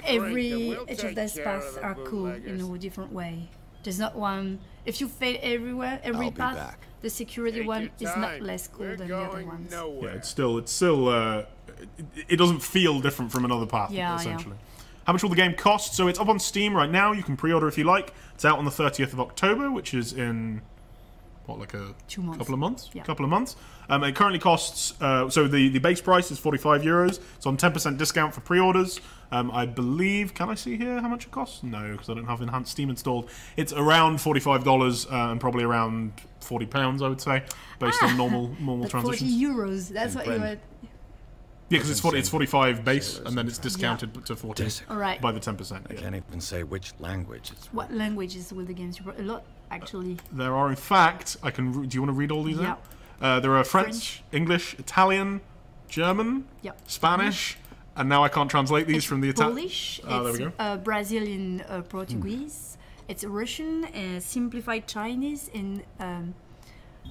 each of these paths are cool in a different way. There's not one... If you fail every path, the security one is not less cool than the other ones. Yeah, it's still it doesn't feel different from another path, essentially. Yeah. How much will the game cost? So it's up on Steam right now. You can pre-order if you like. It's out on the 30th of October, which is in... What, like a couple of months? Yeah. Couple of months. It currently costs, so the base price is €45. It's on 10% discount for pre-orders. I believe, can I see here how much it costs? No, because I don't have enhanced Steam installed. It's around $45 and probably around £40, I would say, based on normal transitions. €40, that's what you would... Yeah, because it's 45 base, and then it's discounted to 40 by the 10%. I can't even say which language. What languages will the games support? A lot, actually. There are, in fact, do you want to read all these out? There are French, English, Italian, German, Spanish, and now I can't translate these from the Italian. Polish, Brazilian Portuguese, it's Russian, simplified Chinese, and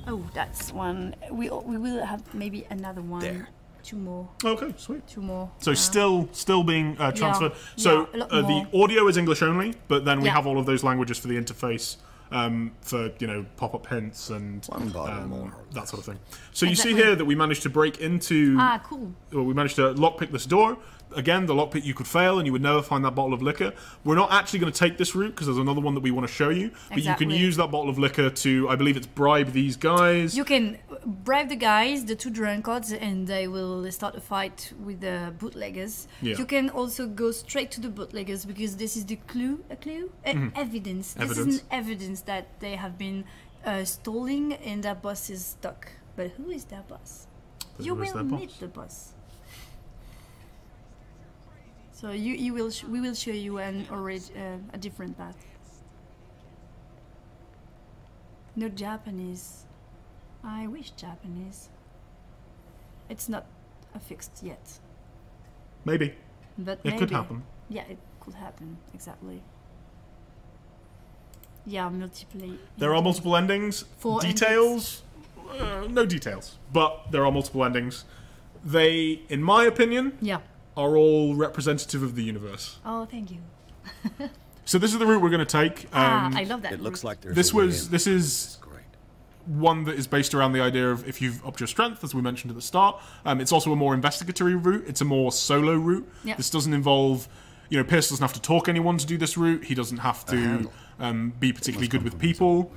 oh, that's one. We will have maybe another one. There. 2 more. Okay, sweet. 2 more. So still being transferred. Yeah, so the audio is English only, but then we have all of those languages for the interface, for pop-up hints and that sort of thing. So you see here that we managed to break into. Ah, cool. Well, we managed to lockpick this door. Again, the lockpick you could fail, and you would never find that bottle of liquor. We're not actually going to take this route because there's another one that we want to show you. But you can use that bottle of liquor to, I believe, it's bribe these guys. You can bribe the guys, the 2 drunkards, and they will start a fight with the bootleggers. Yeah. You can also go straight to the bootleggers because this is the clue, evidence. This is an evidence that they have been stalling, and their boss is stuck. But who is their boss? You will meet the boss. So we will show you a different path. No Japanese. I wish Japanese. It's not affixed yet. Maybe. But it could happen. Yeah, it could happen, exactly. Yeah, multiple. There are multiple endings. Details? No details. But there are multiple endings. They, in my opinion, are all representative of the universe. Oh, thank you. So this is the route we're going to take. I love that. It looks like there's this is great. One that is based around the idea of if you've upped your strength, as we mentioned at the start. It's also a more investigatory route. It's a more solo route. Yep. This doesn't involve, you know, Pierce doesn't have to talk anyone to do this route. He doesn't have to be particularly good with people.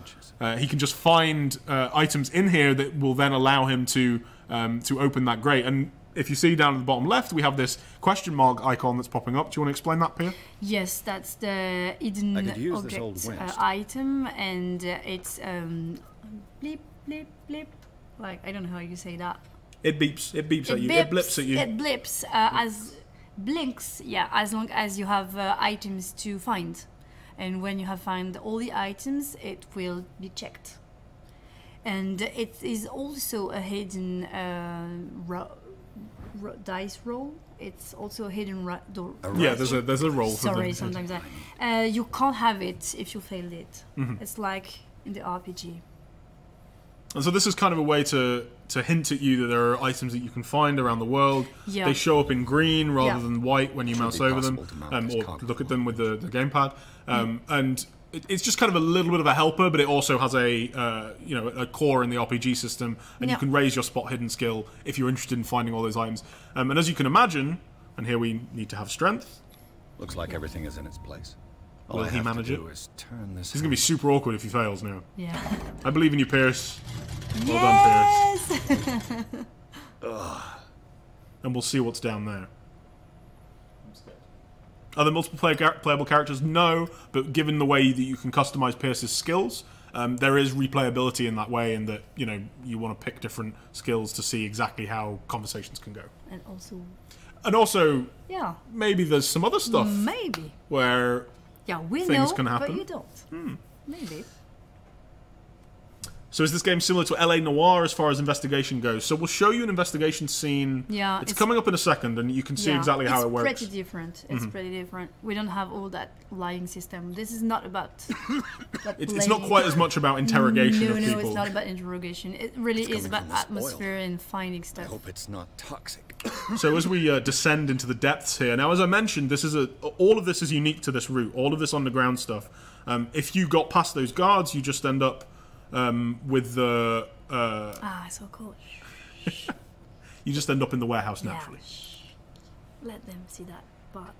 He can just find items in here that will then allow him to open that grate. And if you see down at the bottom left, we have this question mark icon that's popping up. Do you want to explain that, Pierre? Yes, that's the hidden object item, and it's bleep, bleep, bleep. Like, I don't know how you say that. It beeps at you. It blips at you. It blips as blinks, yeah, as long as you have items to find. And when you have found all the items, it will be checked. And it is also a hidden dice roll. It's also a hidden door. Yeah, there's a roll. Sorry, sometimes you can't have it if you failed it. Mm-hmm. It's like in the RPG. And so this is kind of a way to hint at you that there are items that you can find around the world. Yeah. They show up in green rather than white when you mouse over them, or look at them with the gamepad. And it's just kind of a little bit of a helper, but it also has a you know, a core in the RPG system, and you can raise your spot hidden skill if you're interested in finding all those items. And as you can imagine, and here we need to have strength. Looks like everything is in its place. Will he manage it? It's going to be super awkward if he fails now. Yeah. I believe in you, Pierce. Well done, Pierce. And we'll see what's down there. Are there multiple playable characters? No, but given the way that you can customize Pierce's skills, there is replayability in that way, in that, you know, you want to pick different skills to see exactly how conversations can go. And also, yeah, maybe there's some other stuff. Maybe where things can happen. But you don't. Maybe. So is this game similar to LA Noire as far as investigation goes? So we'll show you an investigation scene. Yeah, it's coming up in a second, and you can see exactly how it works. It's pretty different. It's pretty different. We don't have all that lying system. This is not about... it's not quite as much about interrogation of people. No, it's not about interrogation. It really is about atmosphere and finding stuff. I hope it's not toxic. So as we descend into the depths here, now as I mentioned, this is all of this is unique to this route. All of this underground stuff. If you got past those guards, you just end up with the so cool. You just end up in the warehouse naturally. Yeah. Let them see that part.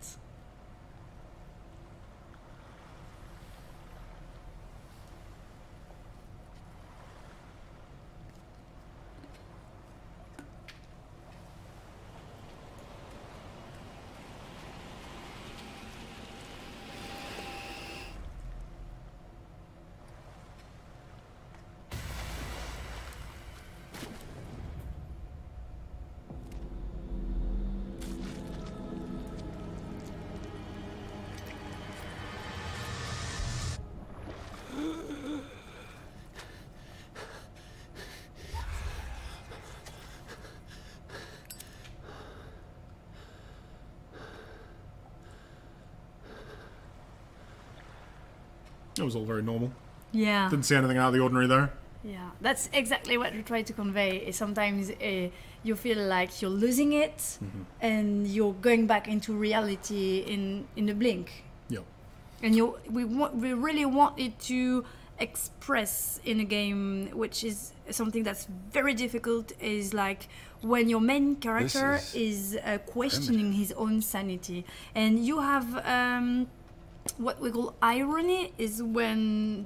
It was all very normal. Yeah. Didn't see anything out of the ordinary there. Yeah, that's exactly what we try to convey. Sometimes you feel like you're losing it, and you're going back into reality in a blink. Yeah. And we really wanted to express in a game, which is something that's very difficult, is like when your main character is questioning his own sanity, and you have... what we call irony is when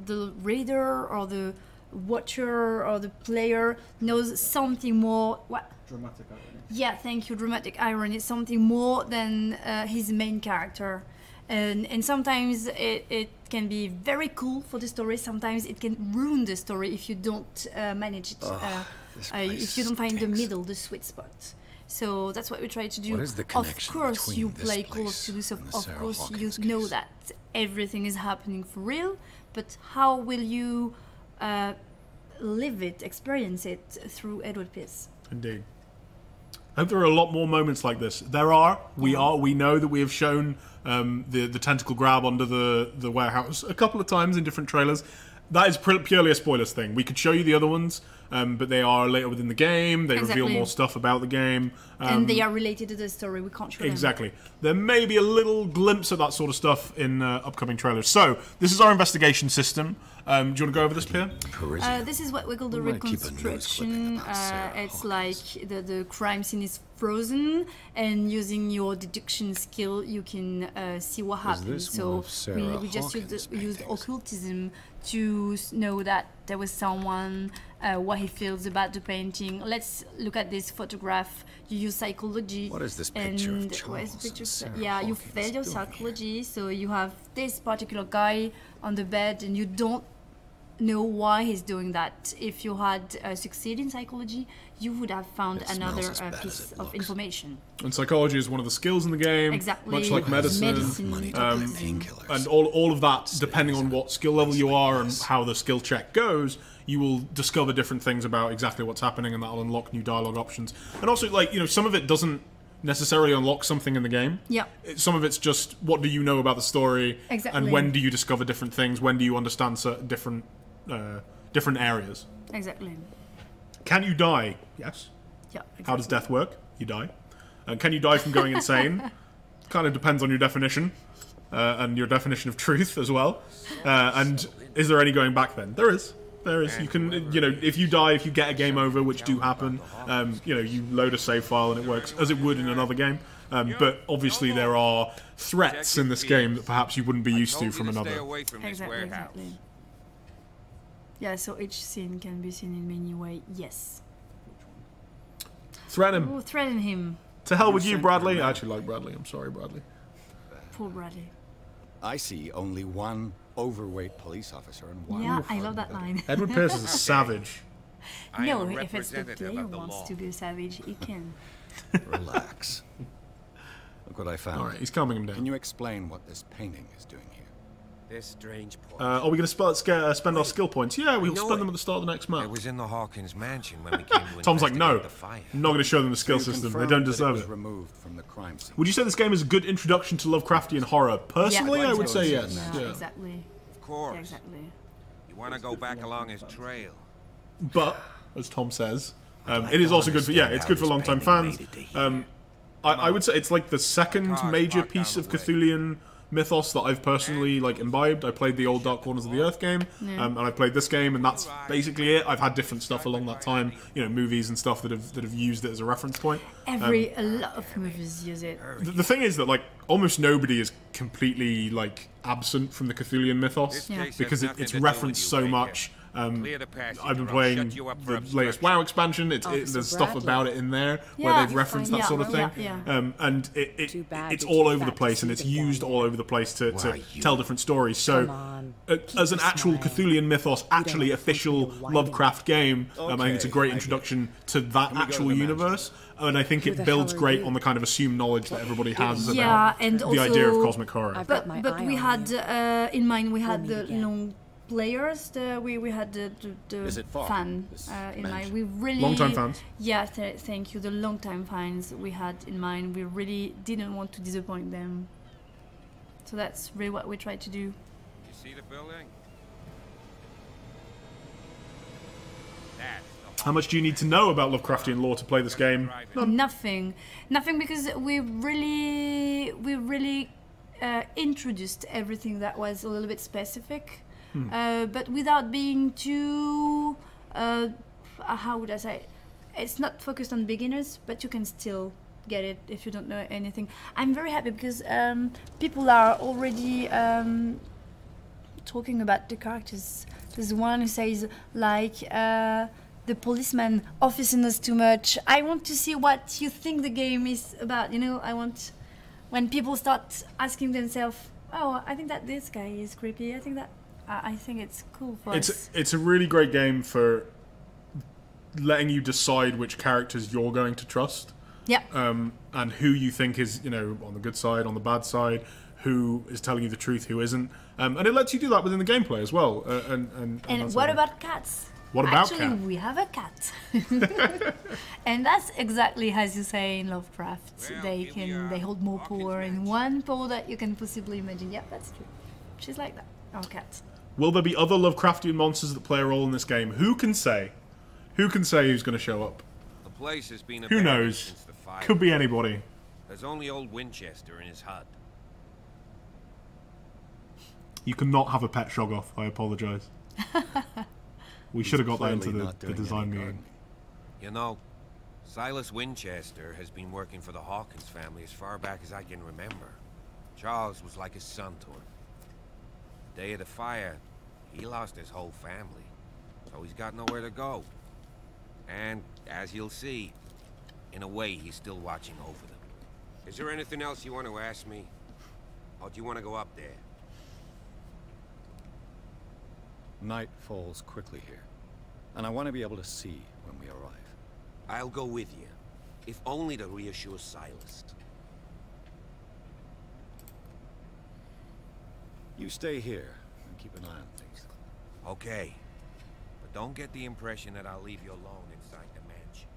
the reader or the watcher or the player knows something more. What? Dramatic irony. Yeah, thank you. Dramatic irony is something more than his main character. And sometimes it can be very cool for the story. Sometimes it can ruin the story if you don't manage it, if you don't find the middle, the sweet spot. So that's what we try to do. What is the connection? Of course you play Call of Cthulhu, so of course you know that everything is happening for real, but how will you live it, experience it through Edward Pierce? Indeed. I hope there are a lot more moments like this. There are. We know that we have shown the tentacle grab under the warehouse a couple of times in different trailers. That is purely a spoilers thing. We could show you the other ones, but they are later within the game. They reveal more stuff about the game. And they are related to the story. We can't show them. Exactly. There may be a little glimpse of that sort of stuff in upcoming trailers. So, this is our investigation system. Do you want to go over this, Pierre? This is what we call the reconstruction. It's like the crime scene is frozen, and using your deduction skill, you can see what happened. So we just used occultism to know that there was someone, what he feels about the painting. Let's look at this photograph. You use psychology. What is this picture of Charles and Sarah Hawkins? Yeah, you fail your psychology, so you have this particular guy on the bed, and you don't know why he's doing that. If you had succeeded in psychology, you would have found another piece of information. And psychology is one of the skills in the game, much like medicine. And all of that, depending on what skill level you are and how the skill check goes, you will discover different things about exactly what's happening, and that'll unlock new dialogue options. And also, like, you know, some of it doesn't necessarily unlock something in the game. Yeah. Some of it's just, what do you know about the story? Exactly. And when do you discover different things? When do you understand certain different areas? Exactly. Can you die? Yes. Yeah. Exactly. How does death work? You die. Can you die from going insane? Kind of depends on your definition and your definition of truth as well. And is there any going back then? There is. There is. You can, you know, if you die, if you get a game over, which do happen, you know, you load a save file and it works as it would in another game. But obviously there are threats in this game that perhaps you wouldn't be used to from another. Exactly. Yeah, so each scene can be seen in many ways. Yes. Threaten him. Oh, threaten him. To hell with you, Bradley. I actually like Bradley. I'm sorry, Bradley. Poor Bradley. I see only one overweight police officer and one. Yeah, I love that line. Edward Pierce is a savage. No, if it's the player who wants to be a savage, he can. Relax. Look what I found. All right, he's calming him down. Can you explain what this painting is doing here? This strange point. Are we going to spend our skill points? Yeah, we'll spend them at the start of the next match. It was in the Hawkins mansion when we came to Tom's like, no, I'm not going to show them the skill system. They don't deserve it. Removed from the crime scene. Would you say this game is a good introduction to Lovecraftian horror? Personally, I would say yes. Yeah, exactly. Of course. Yeah, exactly. You want to go back along his trail. But, as Tom says, it is also good for, yeah, it's good for long-time fans. I would say it's like the second major piece of Cthulian mythos that I've personally like imbibed. I played the old Dark Corners of the Earth game, and I played this game, and that's basically it. I've had different stuff along that time, you know, movies and stuff that have used it as a reference point. A lot of movies use it. The thing is that like almost nobody is completely like absent from the Cthulian mythos because it's referenced so much. I've been playing the latest WoW expansion. There's stuff about it in there where they've referenced that sort of thing, and it's all over the place, and it's used all over the place to tell different stories. So, as an actual Cthulian mythos, actually official Lovecraft game, I think it's a great introduction to that actual universe. And I think it builds great on the kind of assumed knowledge that everybody has about and also, the idea of cosmic horror. But we had in mind, we had the long players, we had the fan in mind. We really long-time fans. Yeah, thank you. The long-time fans we had in mind. We really didn't want to disappoint them. So that's really what we tried to do. You see the building? How much do you need to know about Lovecraftian lore to play this game? Nothing. Nothing, because we really introduced everything that was a little bit specific. But without being too, how would I say, it's not focused on beginners, but you can still get it if you don't know anything. I'm very happy because people are already talking about the characters. There's one who says, like, the policeman officing us too much. I want to see what you think the game is about, you know. I want, when people start asking themselves, oh, I think that this guy is creepy, I think that. I think it's cool for us. It's a really great game for letting you decide which characters you're going to trust. Yeah. And who you think is, you know, on the good side, on the bad side, who is telling you the truth, who isn't. And it lets you do that within the gameplay as well. And what about cats? What about cats? Actually, we have a cat. And that's exactly as you say in Lovecraft. Well, they hold more power in one paw that you can possibly imagine. Yep, that's true. She's like that, our cat. Will there be other Lovecraftian monsters that play a role in this game? Who can say? Who can say who's going to show up? The place has been abandoned. Who knows? Since the fire. Could be anybody. There's only old Winchester in his hut. You cannot have a pet Shoggoth. I apologise. We should have got that into the design meeting. You know, Silas Winchester has been working for the Hawkins family as far back as I can remember. Charles was like his son to him. Day of the fire, he lost his whole family, so he's got nowhere to go. And, as you'll see, in a way, he's still watching over them. Is there anything else you want to ask me? Or do you want to go up there? Night falls quickly here, and I want to be able to see when we arrive. I'll go with you, if only to reassure Silas. You stay here and keep an eye on things. Okay, but don't get the impression that I'll leave you alone inside the mansion.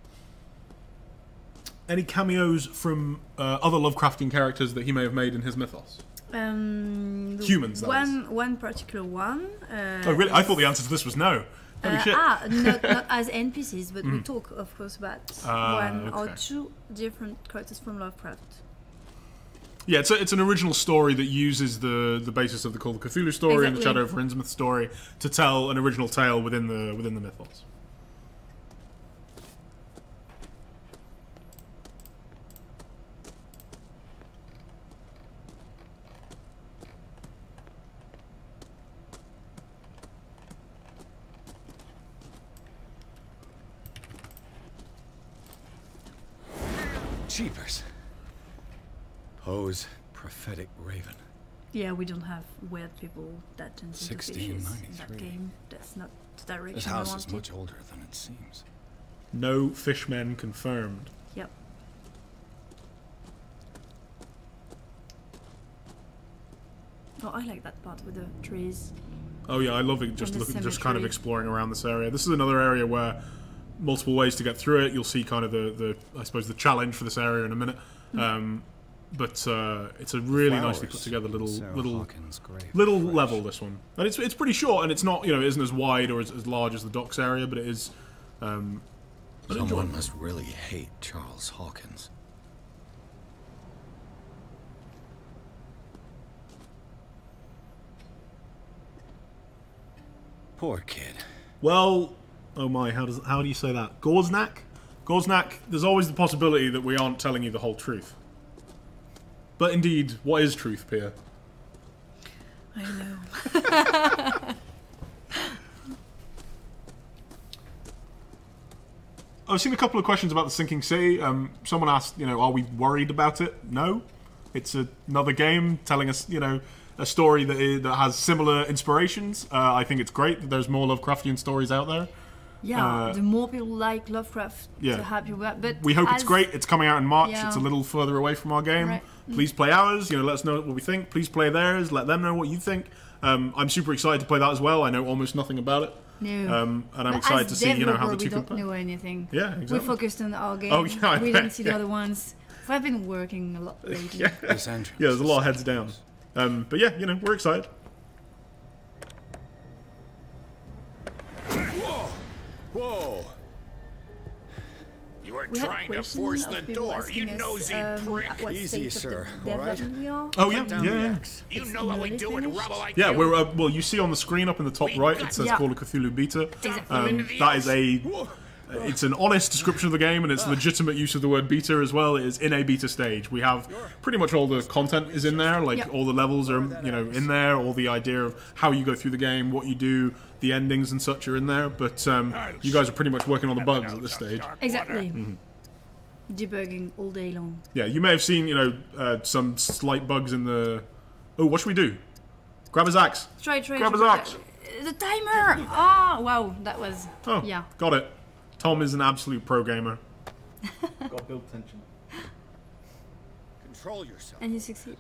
Any cameos from other Lovecraftian characters that he may have made in his mythos? Humans, that one particular one. Oh, really? I thought the answer to this was no. Holy shit. Not as NPCs, but we talk, of course, about one or two different characters from Lovecraft. Yeah, it's an original story that uses the basis of the Call of Cthulhu story and the Shadow of Innsmouth story to tell an original tale within the mythos. Jeepers. Poe's prophetic raven. Yeah, we don't have weird people that tend to in that game. That's not the direction. This house is much older than it seems. No fishmen confirmed. Yep. Oh, I like that part with the trees. Oh yeah, I love it. Just looking, just kind of exploring around this area. This is another area where multiple ways to get through it. You'll see kind of the I suppose the challenge for this area in a minute. But it's a really nicely put together little level, this one, and it's pretty short, and it's not, you know, it isn't as wide or as large as the docks area, but it is. Someone must really hate Charles Hawkins. Poor kid. Well. Oh my, how do you say that? Gorsnack? Gorsnack, there's always the possibility that we aren't telling you the whole truth. But indeed, what is truth, Pierre? I know. I've seen a couple of questions about the sinking city. Someone asked, you know, are we worried about it? No. It's another game telling us, you know, a story that has similar inspirations. I think it's great that there's more Lovecraftian stories out there. Yeah, the more people like Lovecraft, the happier we are. But we hope it's great. It's coming out in March. Yeah. It's a little further away from our game. Right. Please play ours. You know, let us know what we think. Please play theirs. Let them know what you think. I'm super excited to play that as well. I know almost nothing about it. No. And I'm excited to see, you know, how the two compare. We don't know anything. Yeah, exactly. We're focused on our game. Oh, yeah, we didn't see the other ones. So I've been working a lot lately. There's a lot of heads down. But yeah, you know, we're excited. Whoa! You are trying to force the door, you nosy prick! Easy, sir. All right. Oh yeah, yeah. You know what we do in rubble like you. Yeah, we're well. You see on the screen up in the top right, it says Call of Cthulhu Beta. That is it's an honest description of the game, and it's legitimate use of the word beta as well. It is in a beta stage. We have pretty much all the content is in there, like all the levels are, you know, in there. All the idea of how you go through the game, what you do. The endings and such are in there, but you guys are pretty much working on the bugs at this stage. Exactly. Debugging all day long. Yeah, you may have seen, you know, some slight bugs in the... Oh, what should we do? Grab his axe. Grab his axe. The timer! Oh, wow, that was... Oh, yeah. Got it. Tom is an absolute pro gamer. Got build tension. Control yourself. And you succeed.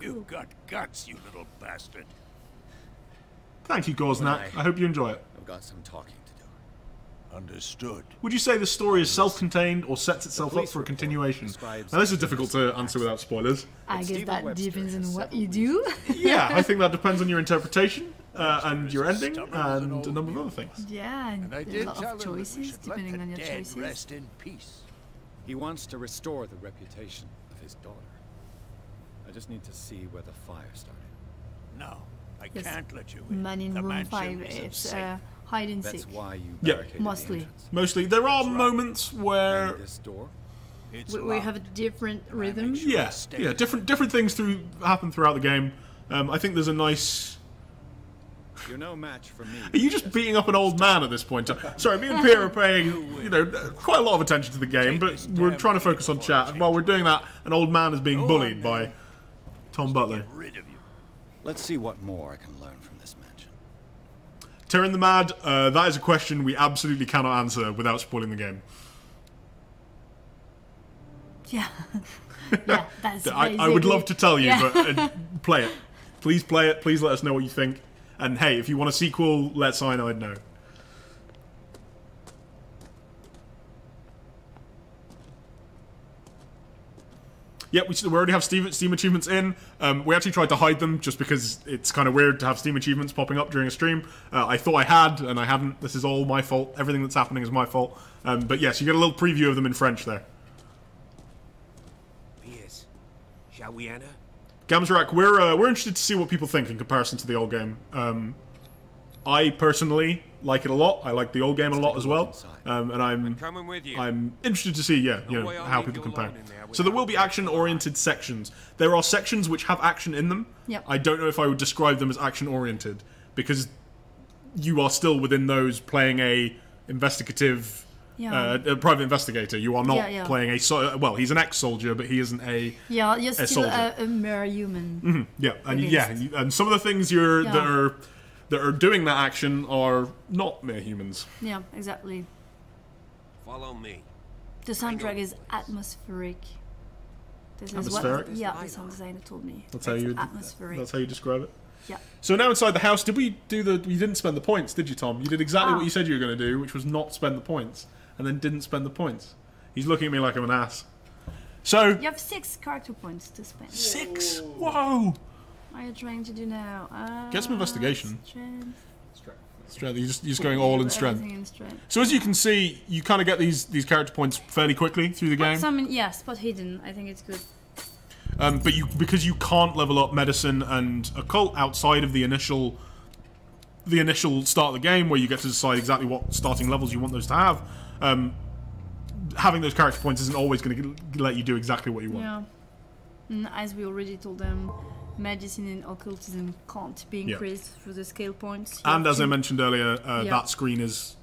You got guts, you little bastard. Thank you, Gorsnak. I hope you enjoy it. I've got some talking to do. Understood. Would you say the story is self-contained or sets itself up for a continuation? Now, this is difficult to answer without spoilers. I guess that depends on what you do. Yeah, I think that depends on your interpretation and your ending and a number of other things. Yeah, and a lot of choices, depending on your choices. Rest in peace. He wants to restore the reputation of his daughter. I just need to see where the fire started. No, I can't let you in. Man in room 5, it's hide and seek. That's why you barricaded mostly. The entrance. Mostly. There are moments where this door, we have a different rhythm. Sure different things happen throughout the game. I think there's a nice... You're no match for me. Are you just beating up an old man at this point? Sorry, me and Pierre are paying, you know, quite a lot of attention to the game, but we're trying to focus on chat. And while we're doing that, an old man is being bullied by Tom Butler. Let's see what more I can learn from this mansion. Tyrion the Mad, that is a question we absolutely cannot answer without spoiling the game. Yeah. Yeah, that's I would love to tell you, but play it. Please play it. Please let us know what you think. And hey, if you want a sequel, let Cyanide know. Yeah, we already have Steam achievements in. We actually tried to hide them just because it's kind of weird to have Steam achievements popping up during a stream. I thought I had, and I haven't. This is all my fault. Everything that's happening is my fault. But yes, you get a little preview of them in French there. Pierce, shall we enter? Gamzerak, we're interested to see what people think in comparison to the old game. I personally like it a lot. I like the old game a lot as well, and I'm interested to see how people compare. So there will be action-oriented sections. There are sections which have action in them. Yep. I don't know if I would describe them as action-oriented because you are still within those playing a investigative. Yeah. A private investigator. You are not playing a well. He's an ex-soldier, but he isn't a you're a still a mere human. Mm-hmm. Yeah, and and some of the things that are doing that action are not mere humans. Yeah, exactly. Follow me. The soundtrack is atmospheric. Atmospheric? Is the sound designer told me. That's how you. Atmospheric. That's how you describe it. Yeah. So now inside the house, did we do the? You didn't spend the points, did you, Tom? You did exactly what you said you were going to do, which was not spend the points. And then didn't spend the points. He's looking at me like I'm an ass. So you have 6 character points to spend. 6? Whoa! What are you trying to do now? Get some investigation. Strength. You're just going all in strength. So as you can see, you kind of get these character points fairly quickly through the game. Some, spot hidden. I think it's good. But because you can't level up medicine and occult outside of the initial. The initial start of the game, where you get to decide exactly what starting levels you want those to have, having those character points isn't always going to let you do exactly what you want. Yeah, and as we already told them, medicine and occultism can't be increased through the scale points. And as I mentioned earlier, that screen is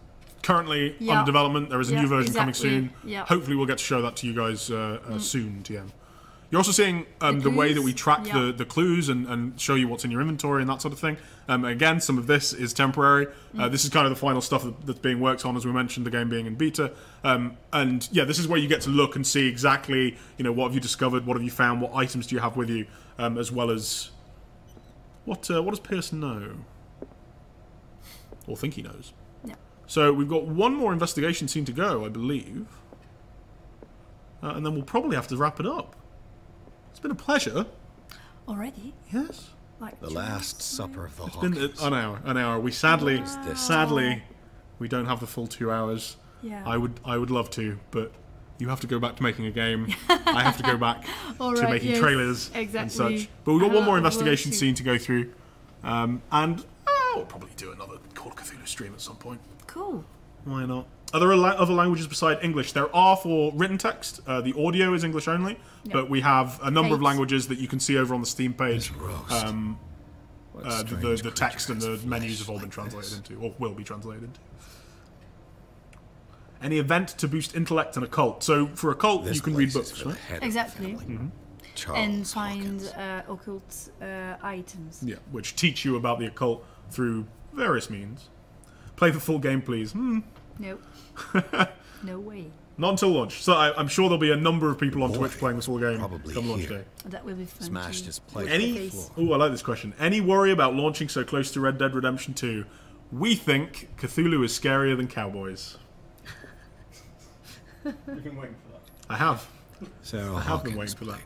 currently under development. There is a new version coming soon. Yeah. Hopefully we'll get to show that to you guys soon, TM. You're also seeing the way that we track the clues and show you what's in your inventory and that sort of thing. Again, some of this is temporary. This is kind of the final stuff that's being worked on, as we mentioned, the game being in beta. And yeah, this is where you get to look and see exactly, you know, what have you discovered, what have you found, what items do you have with you, as well as what does Pierce know or think he knows. Yeah. So we've got one more investigation scene to go, I believe, and then we'll probably have to wrap it up. It's been a pleasure. Already? Yes. Like the last supper of the Hawkins. It's been an hour. We sadly, we don't have the full 2 hours. Yeah. I would love to, but you have to go back to making a game. I have to go back to making trailers and such. But we've got one more investigation scene to go through. And we'll probably do another Call of Cthulhu stream at some point. Cool. Why not? Are there other languages beside English? There are for written text. The audio is English only, but we have a number of languages that you can see over on the Steam page. The text and the menus have all been translated into, or will be translated into. Any event to boost intellect and occult. So for occult, you can read books, right? Exactly. And find occult items. Yeah, which teach you about the occult through various means. Play the full game, please. Nope. No way. Not until launch. So I'm sure there'll be a number of people on Twitch playing this whole game come launch day. That will be fun. Smash this place. Oh, I like this question. Any worry about launching so close to Red Dead Redemption 2? We think Cthulhu is scarier than cowboys. You've been waiting for that. I have. Sarah Hawkins been waiting for that.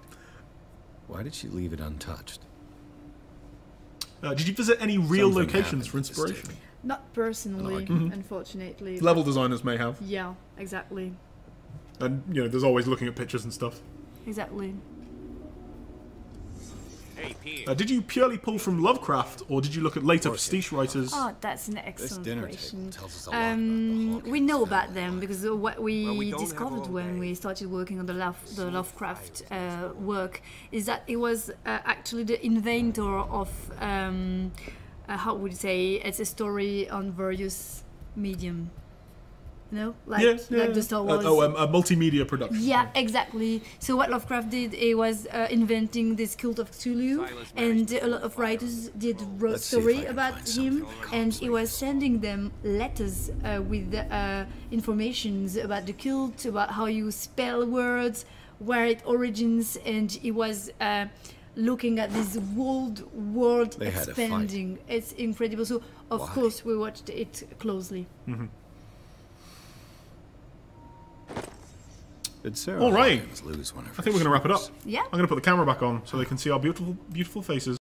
Why did she leave it untouched? Did you visit any real locations for inspiration? Not personally, unfortunately. Level designers may have. Yeah, exactly. And, you know, there's always looking at pictures and stuff. Exactly. Did you purely pull from Lovecraft, or did you look at later prestige writers? Oh, that's an excellent question. We know about them because what we discovered when we started working on the Lovecraft work is that it was actually the inventor of, how would you say, it's a story on various medium. You know, like the Star Wars. A multimedia production. Yeah, exactly. So what Lovecraft did, it was inventing this cult of Cthulhu, and a lot of writers did wrote story about him, and he was sending them letters with informations about the cult, about how you spell words, where it origins, and he was looking at this world expanding. It's incredible. So of course we watched it closely. Mm-hmm. All right, I think we're going to wrap it up. Yeah. I'm going to put the camera back on so they can see our beautiful, beautiful faces.